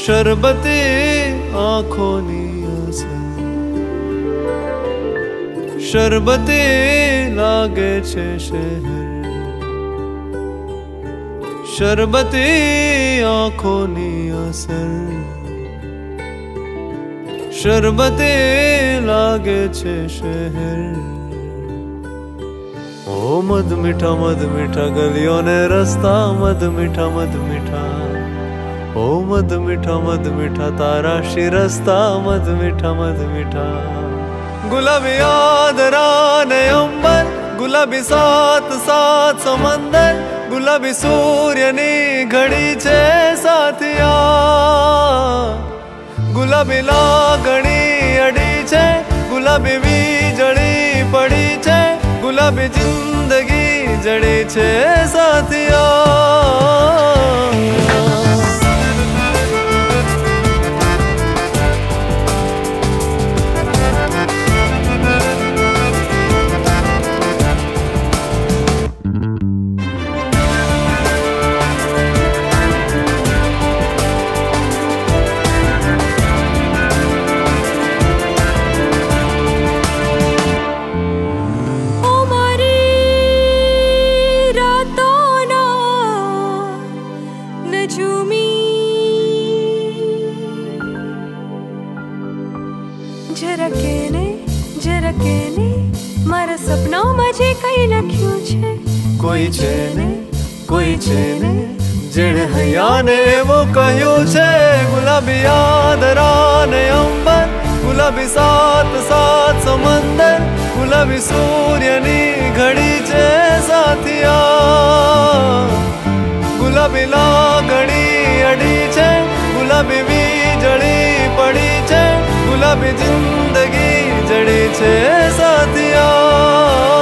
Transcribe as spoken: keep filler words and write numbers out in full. शरबते आंखों निया से शरबते लागे छे शहर शरबते आंखों निया से शरबते लागे छे शहर। ओ मद मीठा मद मीठा गलियों ने रस्ता मद मीठा मद मीठा ओ मद मीठा मद मीठा तारा शिरस्ता मद मीठा मद मीठा। गुलाबी आदरान अंबर गुलाबी साथ साथ समंदर गुलाबी सूर्य नी घड़ी छे साथिया गुलाबी लागणी अड़ी छे गुलाबी वीजड़ी पड़ी छे गुलाबी जिंदगी जड़ी छे साथिया। जरा केने जरा केने मारा सपना मजे कई लख्यो छे कोई छेने कोई छेने जेने हयाने वो कयो छे। गुलाबी आदरान अंबर गुलाबी साथ साथ समंदर गुलाबी सूर्य नी घड़ी छे साथिया गुलाबी लागणी अड़ी छे गुलाबी वीजड़ी पड़ी छे गुलाबी जिंदगी जड़ी छे साथिया।